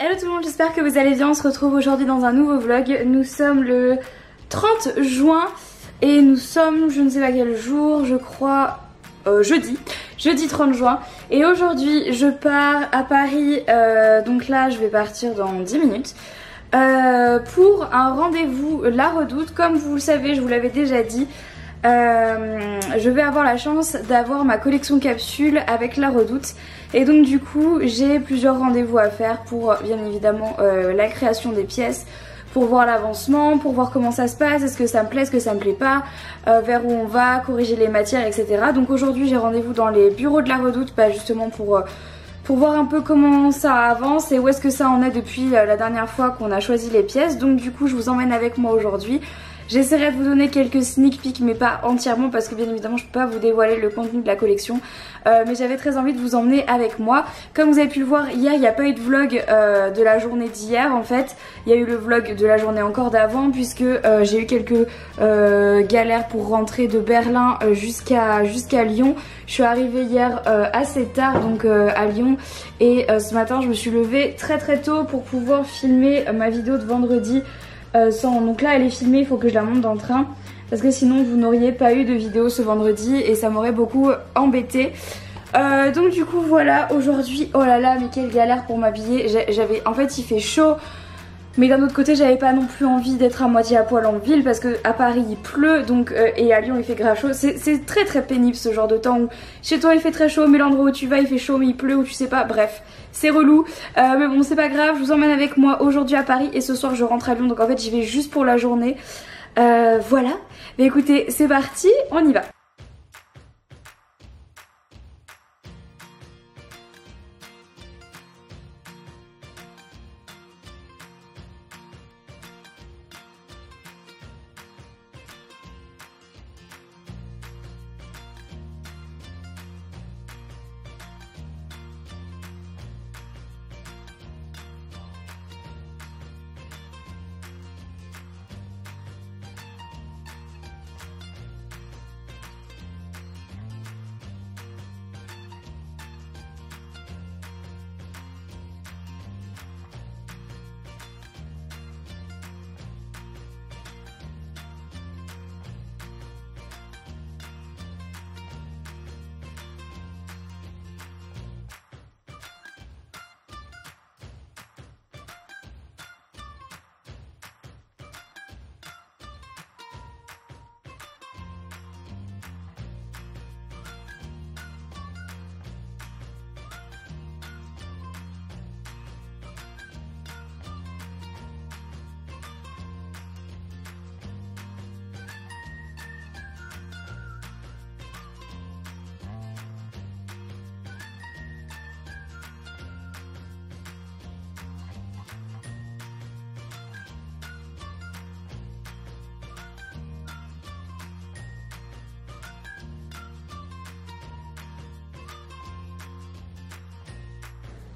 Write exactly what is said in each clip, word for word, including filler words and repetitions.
Hello tout le monde, j'espère que vous allez bien. On se retrouve aujourd'hui dans un nouveau vlog. Nous sommes le trente juin et nous sommes, je ne sais pas quel jour, je crois euh, jeudi, jeudi trente juin. Et aujourd'hui je pars à Paris, euh, donc là je vais partir dans dix minutes euh, pour un rendez-vous La Redoute. Comme vous le savez, je vous l'avais déjà dit, euh, je vais avoir la chance d'avoir ma collection capsule avec La Redoute. Et donc du coup j'ai plusieurs rendez-vous à faire pour bien évidemment euh, la création des pièces, pour voir l'avancement, pour voir comment ça se passe, est-ce que ça me plaît, est-ce que ça me plaît pas, euh, vers où on va, corriger les matières, et cetera. Donc aujourd'hui j'ai rendez-vous dans les bureaux de La Redoute, bah, justement pour, euh, pour voir un peu comment ça avance et où est-ce que ça en est depuis euh, la dernière fois qu'on a choisi les pièces. Donc du coup je vous emmène avec moi aujourd'hui. J'essaierai de vous donner quelques sneak peeks mais pas entièrement parce que bien évidemment je peux pas vous dévoiler le contenu de la collection, euh, mais j'avais très envie de vous emmener avec moi. Comme vous avez pu le voir, hier il n'y a pas eu de vlog euh, de la journée d'hier en fait. Il y a eu le vlog de la journée encore d'avant puisque euh, j'ai eu quelques euh, galères pour rentrer de Berlin jusqu'à jusqu'à Lyon. Je suis arrivée hier euh, assez tard donc euh, à Lyon et euh, ce matin je me suis levée très très tôt pour pouvoir filmer euh, ma vidéo de vendredi. Euh, sans... Donc là elle est filmée, il faut que je la monte dans le train parce que sinon vous n'auriez pas eu de vidéo ce vendredi et ça m'aurait beaucoup embêtée. euh, Donc du coup voilà, aujourd'hui, oh là là mais quelle galère pour m'habiller. J'avais, en fait il fait chaud mais d'un autre côté j'avais pas non plus envie d'être à moitié à poil en ville parce que à Paris il pleut donc, euh, et à Lyon il fait grave chaud. C'est très très pénible ce genre de temps où chez toi il fait très chaud mais l'endroit où tu vas il fait chaud mais il pleut ou tu sais pas, bref. C'est relou, euh, mais bon c'est pas grave, je vous emmène avec moi aujourd'hui à Paris et ce soir je rentre à Lyon donc en fait j'y vais juste pour la journée. Euh, voilà, mais écoutez c'est parti, on y va.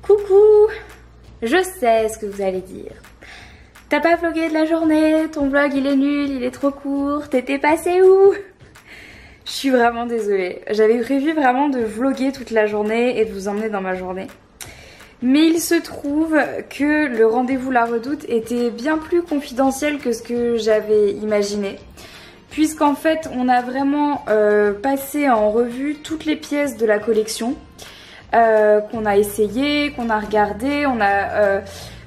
Coucou, je sais ce que vous allez dire. T'as pas vlogué de la journée, ton vlog il est nul, il est trop court, t'étais passé où? Je suis vraiment désolée, j'avais prévu vraiment de vloguer toute la journée et de vous emmener dans ma journée. Mais il se trouve que le rendez-vous La Redoute était bien plus confidentiel que ce que j'avais imaginé. Puisqu'en fait on a vraiment euh, passé en revue toutes les pièces de la collection. Euh, qu'on a essayé, qu'on a regardé, on a euh,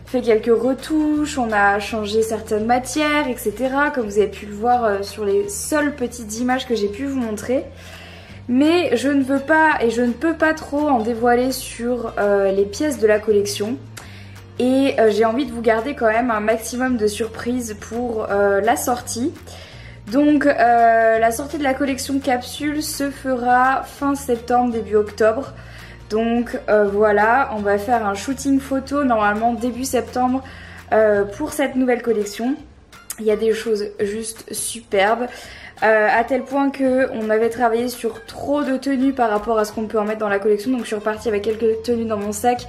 fait quelques retouches, on a changé certaines matières, et cetera. Comme vous avez pu le voir euh, sur les seules petites images que j'ai pu vous montrer. Mais je ne veux pas et je ne peux pas trop en dévoiler sur euh, les pièces de la collection. Et euh, j'ai envie de vous garder quand même un maximum de surprises pour euh, la sortie. Donc euh, la sortie de la collection capsule se fera fin septembre, début octobre. Donc euh, voilà, on va faire un shooting photo normalement début septembre euh, pour cette nouvelle collection. Il y a des choses juste superbes, euh, à tel point qu'on avait travaillé sur trop de tenues par rapport à ce qu'on peut en mettre dans la collection. Donc je suis repartie avec quelques tenues dans mon sac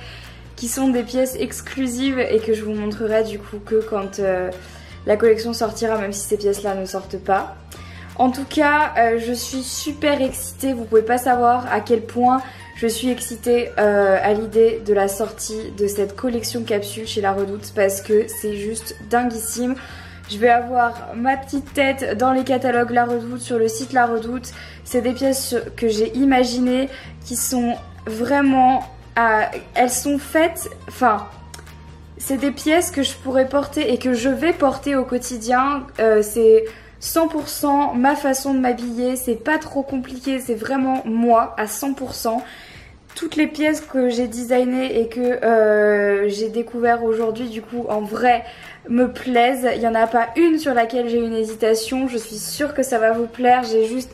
qui sont des pièces exclusives et que je vous montrerai du coup que quand euh, la collection sortira, même si ces pièces-là ne sortent pas. En tout cas, euh, je suis super excitée, vous pouvez pas savoir à quel point Je suis excitée euh, à l'idée de la sortie de cette collection capsule chez La Redoute parce que c'est juste dinguissime. Je vais avoir ma petite tête dans les catalogues La Redoute, sur le site La Redoute. C'est des pièces que j'ai imaginées qui sont vraiment... À... Elles sont faites... Enfin... C'est des pièces que je pourrais porter et que je vais porter au quotidien. Euh, c'est cent pour cent ma façon de m'habiller, c'est pas trop compliqué, c'est vraiment moi à cent pour cent. Toutes les pièces que j'ai designées et que euh, j'ai découvert aujourd'hui du coup en vrai me plaisent. Il n'y en a pas une sur laquelle j'ai une hésitation, je suis sûre que ça va vous plaire, j'ai juste...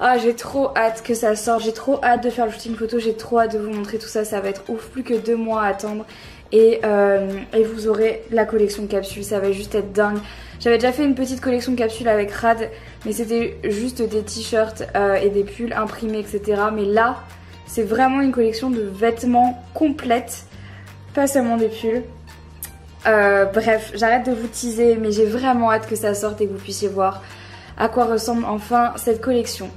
Ah, j'ai trop hâte que ça sorte, j'ai trop hâte de faire le shooting photo, j'ai trop hâte de vous montrer tout ça, ça va être ouf, plus que deux mois à attendre. Et, euh, et vous aurez la collection capsule, ça va juste être dingue. J'avais déjà fait une petite collection capsule avec Rad, mais c'était juste des t-shirts euh, et des pulls imprimés, et cetera. Mais là, c'est vraiment une collection de vêtements complète, pas seulement des pulls. Euh, bref, j'arrête de vous teaser, mais j'ai vraiment hâte que ça sorte et que vous puissiez voir à quoi ressemble enfin cette collection.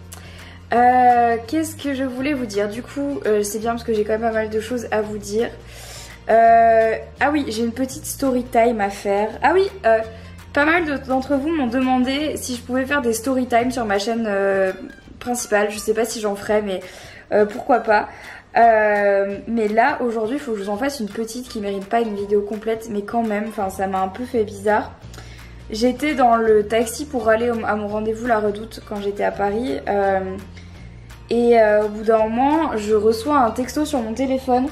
Euh, Qu'est-ce que je voulais vous dire? Du coup, euh, c'est bien parce que j'ai quand même pas mal de choses à vous dire. Euh, ah oui, j'ai une petite story time à faire. Ah oui, euh, pas mal d'entre vous m'ont demandé si je pouvais faire des story time sur ma chaîne euh, principale. Je sais pas si j'en ferai, mais euh, pourquoi pas. Euh, mais là, aujourd'hui, il faut que je vous en fasse une petite qui mérite pas une vidéo complète, mais quand même, enfin, ça m'a un peu fait bizarre. J'étais dans le taxi pour aller à mon rendez-vous La Redoute quand j'étais à Paris. Euh, et euh, au bout d'un moment, je reçois un texto sur mon téléphone.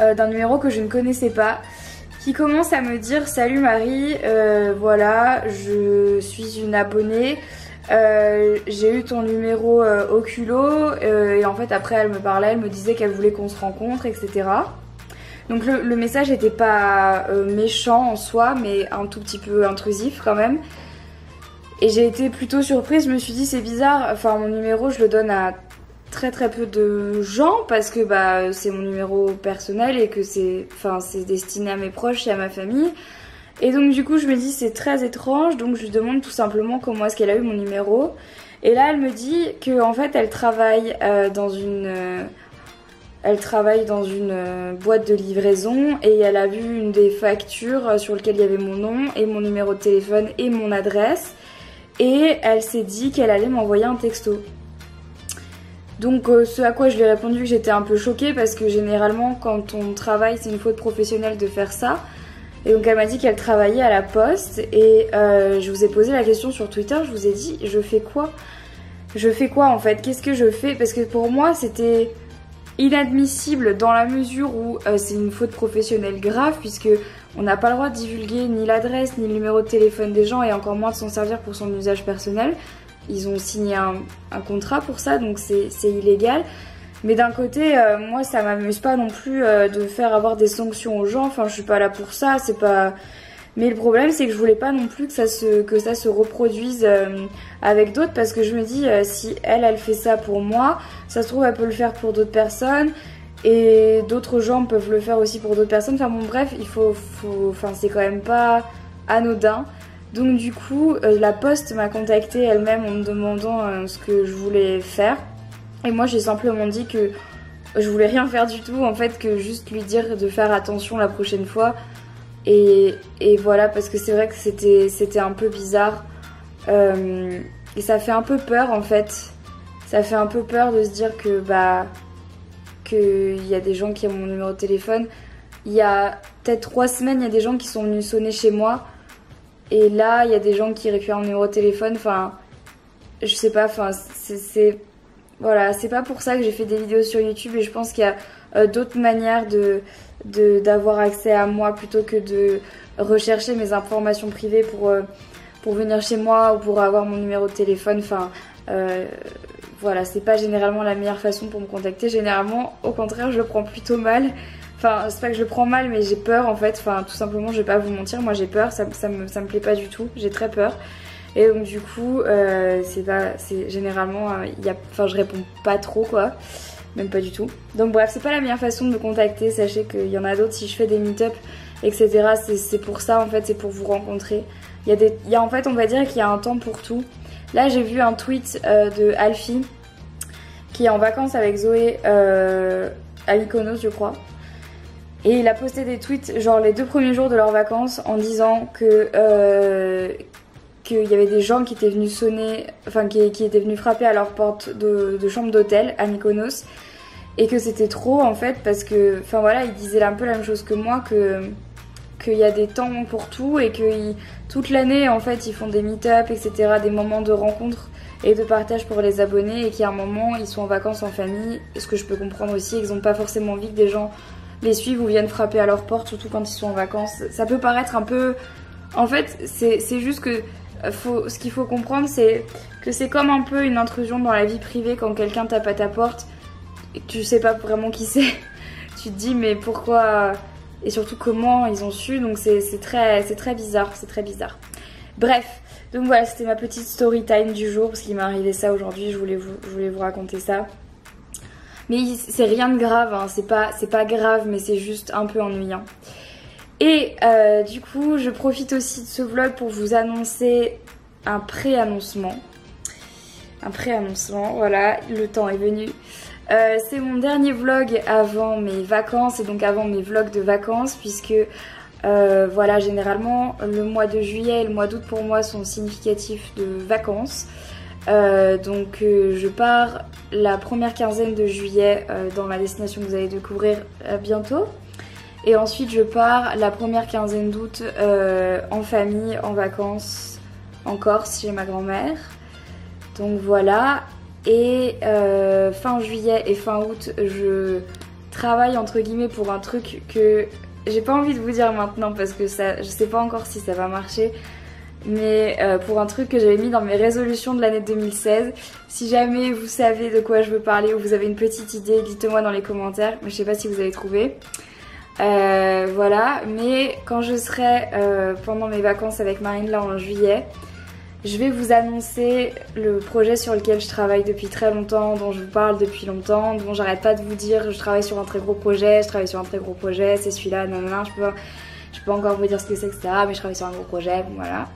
Euh, d'un numéro que je ne connaissais pas, qui commence à me dire « Salut Marie, euh, voilà, je suis une abonnée, euh, j'ai eu ton numéro euh, au culot, euh, et en fait après elle me parlait, elle me disait qu'elle voulait qu'on se rencontre, et cetera » Donc le, le message n'était pas euh, méchant en soi, mais un tout petit peu intrusif quand même. Et j'ai été plutôt surprise, je me suis dit « C'est bizarre, enfin mon numéro je le donne à... » très très peu de gens parce que bah c'est mon numéro personnel et que c'est enfin c'est destiné à mes proches et à ma famille, et donc du coup je me dis c'est très étrange, donc je lui demande tout simplement comment est-ce qu'elle a eu mon numéro, et là elle me dit que en fait elle travaille euh, dans une euh, elle travaille dans une euh, boîte de livraison et elle a vu une des factures sur lesquelles il y avait mon nom et mon numéro de téléphone et mon adresse, et elle s'est dit qu'elle allait m'envoyer un texto. Donc euh, ce à quoi je lui ai répondu que j'étais un peu choquée parce que généralement quand on travaille c'est une faute professionnelle de faire ça. Et donc elle m'a dit qu'elle travaillait à la poste et euh, je vous ai posé la question sur Twitter, je vous ai dit je fais quoi? Je fais quoi en fait? Qu'est-ce que je fais? Parce que pour moi c'était inadmissible dans la mesure où euh, c'est une faute professionnelle grave puisque on n'a pas le droit de divulguer ni l'adresse ni le numéro de téléphone des gens et encore moins de s'en servir pour son usage personnel. Ils ont signé un, un contrat pour ça, donc c'est illégal. Mais d'un côté, euh, moi, ça m'amuse pas non plus euh, de faire avoir des sanctions aux gens. Enfin, je suis pas là pour ça, c'est pas... Mais le problème, c'est que je voulais pas non plus que ça se, que ça se reproduise euh, avec d'autres, parce que je me dis, euh, si elle, elle fait ça pour moi, ça se trouve, elle peut le faire pour d'autres personnes, et d'autres gens peuvent le faire aussi pour d'autres personnes. Enfin bon, bref, il faut... faut... Enfin, c'est quand même pas anodin. Donc du coup, euh, la poste m'a contactée elle-même en me demandant euh, ce que je voulais faire. Et moi, j'ai simplement dit que je voulais rien faire du tout, en fait, que juste lui dire de faire attention la prochaine fois. Et, et voilà, parce que c'est vrai que c'était un peu bizarre. Euh, et ça fait un peu peur, en fait. Ça fait un peu peur de se dire que, bah, qu'il y a des gens qui ont mon numéro de téléphone. Il y a peut-être trois semaines, il y a des gens qui sont venus sonner chez moi. Et là, il y a des gens qui récupèrent mon numéro de téléphone, enfin, je sais pas, enfin, c'est... Voilà, c'est pas pour ça que j'ai fait des vidéos sur YouTube et je pense qu'il y a euh, d'autres manières de, de, d'avoir accès à moi plutôt que de rechercher mes informations privées pour, euh, pour venir chez moi ou pour avoir mon numéro de téléphone, enfin, euh, voilà, c'est pas généralement la meilleure façon pour me contacter, généralement, au contraire, je le prends plutôt mal. Enfin, c'est pas que je le prends mal, mais j'ai peur en fait. Enfin, tout simplement, je vais pas vous mentir, moi j'ai peur, ça, ça, me, ça me plaît pas du tout, j'ai très peur. Et donc, du coup, euh, c'est pas. C'est généralement. Euh, y a, enfin, je réponds pas trop quoi, même pas du tout. Donc, bref, c'est pas la meilleure façon de me contacter. Sachez qu'il y en a d'autres, si je fais des meet-up, et cetera, c'est pour ça en fait, c'est pour vous rencontrer. Il y a des. Y a, en fait, on va dire qu'il y a un temps pour tout. Là, j'ai vu un tweet euh, de Alfie. qui est en vacances avec Zoé euh, à Iconos, je crois. Et il a posté des tweets genre les deux premiers jours de leurs vacances en disant que euh, qu'il y avait des gens qui étaient venus sonner, enfin qui, qui étaient venus frapper à leur porte de, de chambre d'hôtel à Mykonos, et que c'était trop en fait, parce que, enfin voilà, il disait un peu la même chose que moi, que qu'il y a des temps pour tout et que il, toute l'année en fait ils font des meet-up, et cetera, des moments de rencontre et de partage pour les abonnés, et qu'à un moment ils sont en vacances en famille, ce que je peux comprendre aussi, et qu'ils n'ont pas forcément envie que des gens les suivent ou viennent frapper à leur porte, surtout quand ils sont en vacances. Ça peut paraître un peu... En fait, c'est juste que faut, ce qu'il faut comprendre, c'est que c'est comme un peu une intrusion dans la vie privée quand quelqu'un tape à ta porte et que tu sais pas vraiment qui c'est. Tu te dis mais pourquoi, et surtout comment ils ont su, donc c'est très, très bizarre, c'est très bizarre. Bref, donc voilà, c'était ma petite story time du jour, parce qu'il m'est arrivé ça aujourd'hui, je voulais vous, je voulais vous raconter ça. Mais c'est rien de grave, hein. C'est pas, c'est pas grave, mais c'est juste un peu ennuyant. Et euh, du coup, je profite aussi de ce vlog pour vous annoncer un pré-annoncement. Un pré-annoncement, voilà, le temps est venu. Euh, c'est mon dernier vlog avant mes vacances, et donc avant mes vlogs de vacances, puisque euh, voilà, généralement, le mois de juillet et le mois d'août pour moi sont significatifs de vacances. Euh, donc euh, je pars la première quinzaine de juillet euh, dans la destination que vous allez découvrir euh, bientôt, et ensuite je pars la première quinzaine d'août euh, en famille, en vacances en Corse chez ma grand-mère, donc voilà. Et euh, fin juillet et fin août je travaille entre guillemets pour un truc que j'ai pas envie de vous dire maintenant, parce que ça, je sais pas encore si ça va marcher, mais euh, pour un truc que j'avais mis dans mes résolutions de l'année deux mille seize. Si jamais vous savez de quoi je veux parler ou vous avez une petite idée, dites-moi dans les commentaires, mais je sais pas si vous avez trouvé. Euh, voilà, mais quand je serai euh, pendant mes vacances avec Marine là en juillet, je vais vous annoncer le projet sur lequel je travaille depuis très longtemps, dont je vous parle depuis longtemps, dont j'arrête pas de vous dire je travaille sur un très gros projet, je travaille sur un très gros projet, c'est celui-là, nanana, je peux pas, je peux pas encore vous dire ce que c'est, et cetera, mais je travaille sur un gros projet, voilà.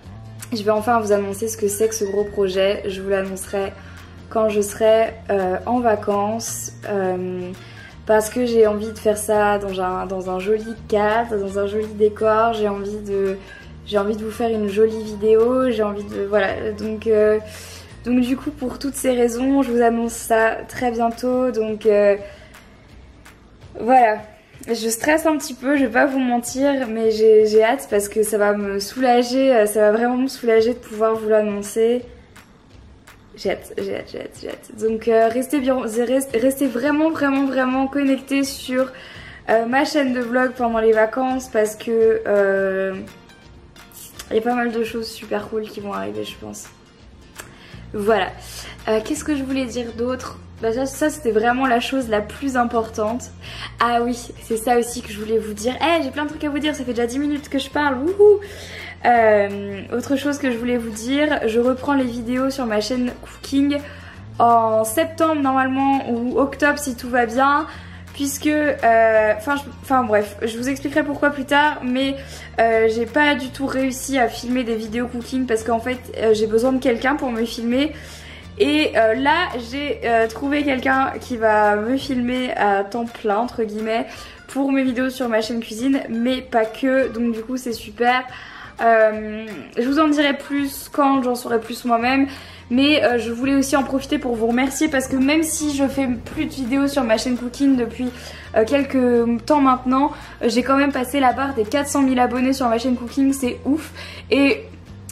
Je vais enfin vous annoncer ce que c'est que ce gros projet. Je vous l'annoncerai quand je serai euh, en vacances, euh, parce que j'ai envie de faire ça dans un, dans un joli cadre, dans un joli décor. J'ai envie de, j'ai envie de vous faire une jolie vidéo. J'ai envie de, voilà. Donc, euh, donc du coup, pour toutes ces raisons, je vous annonce ça très bientôt. Donc euh, voilà. Je stresse un petit peu, je vais pas vous mentir, mais j'ai hâte, parce que ça va me soulager, ça va vraiment me soulager de pouvoir vous l'annoncer. J'ai hâte, j'ai hâte, j'ai hâte, j'ai hâte. Donc euh, restez bien, restez vraiment, vraiment, vraiment connectés sur euh, ma chaîne de vlog pendant les vacances, parce que euh, y a pas mal de choses super cool qui vont arriver, je pense. Voilà. Euh, Qu'est-ce que je voulais dire d'autre ? Bah ça, ça c'était vraiment la chose la plus importante. Ah oui, c'est ça aussi que je voulais vous dire. Eh, hey, j'ai plein de trucs à vous dire, ça fait déjà dix minutes que je parle, wouhou. euh, Autre chose que je voulais vous dire, je reprends les vidéos sur ma chaîne Cooking en septembre normalement, ou octobre si tout va bien. Puisque, enfin euh, bref, je vous expliquerai pourquoi plus tard, mais euh, j'ai pas du tout réussi à filmer des vidéos cooking, parce qu'en fait euh, j'ai besoin de quelqu'un pour me filmer. Et euh, là j'ai euh, trouvé quelqu'un qui va me filmer à temps plein entre guillemets pour mes vidéos sur ma chaîne cuisine, mais pas que, donc du coup c'est super. Euh, je vous en dirai plus quand j'en saurai plus moi-même, mais euh, je voulais aussi en profiter pour vous remercier, parce que même si je fais plus de vidéos sur ma chaîne Cooking depuis euh, quelques temps maintenant, euh, j'ai quand même passé la barre des quatre cent mille abonnés sur ma chaîne Cooking, c'est ouf. Et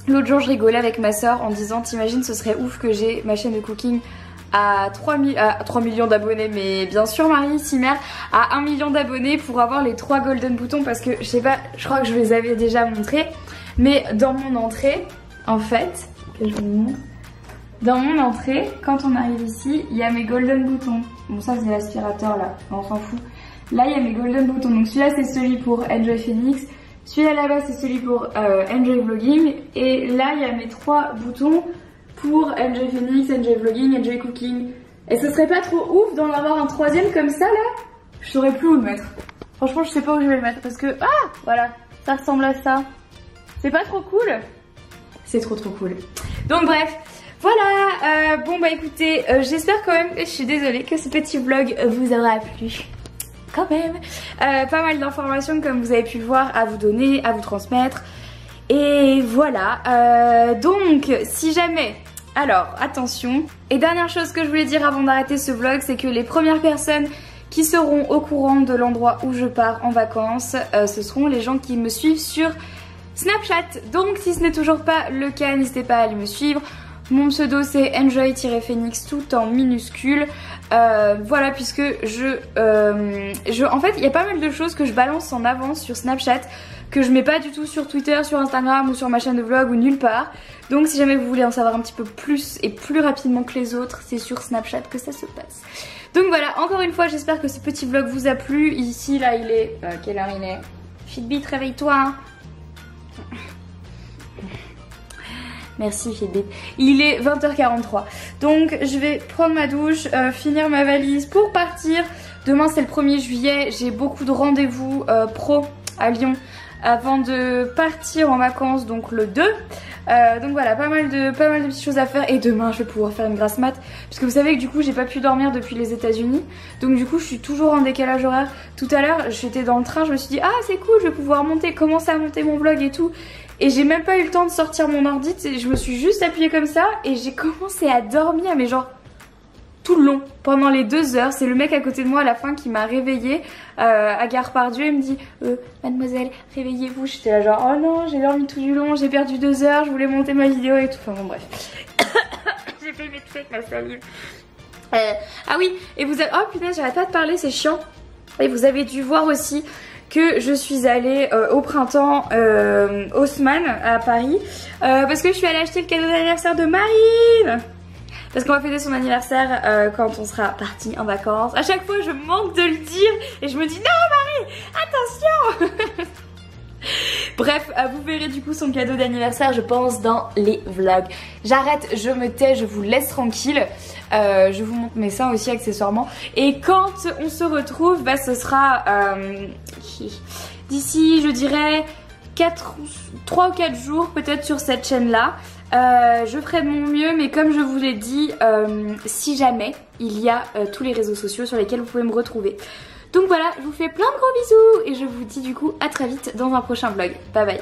l'autre jour je rigolais avec ma soeur en disant t'imagines ce serait ouf que j'ai ma chaîne de cooking à trois millions d'abonnés, mais bien sûr Marie, si mère, à un million d'abonnés pour avoir les trois golden boutons, parce que je sais pas, je crois que je les avais déjà montrés, mais dans mon entrée en fait, que je vous montre, dans mon entrée quand on arrive ici il y a mes golden boutons, bon ça c'est l'aspirateur là, on s'en fout, là il y a mes golden boutons, donc celui-là c'est celui pour Enjoy Phoenix, celui-là là-bas c'est celui pour euh, Enjoy Vlogging, et là il y a mes trois boutons pour Enjoy Phoenix, Enjoy Vlogging, Enjoy Cooking. Et ce serait pas trop ouf d'en avoir un troisième comme ça là? Je saurais plus où le mettre. Franchement je sais pas où je vais le mettre, parce que... Ah voilà, ça ressemble à ça. C'est pas trop cool? C'est trop trop cool. Donc bref, Voilà, euh, bon bah écoutez, euh, j'espère quand même, je suis désolée, que ce petit vlog vous aura plu. Quand même, euh, pas mal d'informations comme vous avez pu le voir à vous donner, à vous transmettre. Et voilà, euh, donc si jamais... Alors, attention. Et dernière chose que je voulais dire avant d'arrêter ce vlog, c'est que les premières personnes qui seront au courant de l'endroit où je pars en vacances, euh, ce seront les gens qui me suivent sur Snapchat. Donc si ce n'est toujours pas le cas, n'hésitez pas à aller me suivre. Mon pseudo c'est Enjoy-Phoenix tout en minuscule. Euh, voilà, puisque je, euh, je... En fait, il y a pas mal de choses que je balance en avance sur Snapchat, que je mets pas du tout sur Twitter, sur Instagram ou sur ma chaîne de vlog ou nulle part. Donc si jamais vous voulez en savoir un petit peu plus et plus rapidement que les autres, c'est sur Snapchat que ça se passe. Donc voilà, encore une fois, j'espère que ce petit vlog vous a plu. Ici, là, il est... Euh, quelle heure il est? Fitbit, réveille-toi hein. Merci Fitbit. Il est vingt heures quarante-trois. Donc je vais prendre ma douche, euh, finir ma valise pour partir. Demain c'est le premier juillet, j'ai beaucoup de rendez-vous euh, pro à Lyon avant de partir en vacances, donc le deux. Euh, donc voilà, pas mal, de, pas mal de petites choses à faire. Et demain je vais pouvoir faire une grasse mat, puisque vous savez que du coup j'ai pas pu dormir depuis les États-Unis. Donc du coup je suis toujours en décalage horaire. Tout à l'heure j'étais dans le train, je me suis dit ah c'est cool, je vais pouvoir monter, commencer à monter mon vlog et tout. Et j'ai même pas eu le temps de sortir mon ordi, je me suis juste appuyée comme ça et j'ai commencé à dormir, mais genre tout le long, pendant les deux heures. C'est le mec à côté de moi à la fin qui m'a réveillée euh, à Gare Pardieu, il me dit euh, mademoiselle, réveillez-vous. J'étais là genre oh non, j'ai dormi tout du long, j'ai perdu deux heures, je voulais monter ma vidéo et tout. Enfin bon bref, j'ai fait mes trucs, ma salive. Euh, ah oui, et vous avez... Oh putain, j'arrête pas de parler, c'est chiant. Et vous avez dû voir aussi que je suis allée euh, au printemps euh, Haussmann à Paris euh, parce que je suis allée acheter le cadeau d'anniversaire de Marie, parce qu'on va fêter son anniversaire euh, quand on sera parti en vacances. À chaque fois je manque de le dire et je me dis non Marie, attention. Bref, vous verrez du coup son cadeau d'anniversaire, je pense, dans les vlogs. J'arrête, je me tais, je vous laisse tranquille. Euh, je vous montre mes seins aussi accessoirement. Et quand on se retrouve, bah, ce sera euh, d'ici, je dirais, quatre, trois ou quatre jours peut-être sur cette chaîne-là. Euh, je ferai de mon mieux, mais comme je vous l'ai dit, euh, si jamais, il y a euh, tous les réseaux sociaux sur lesquels vous pouvez me retrouver. Donc voilà, je vous fais plein de gros bisous et je vous dis du coup à très vite dans un prochain vlog. Bye bye.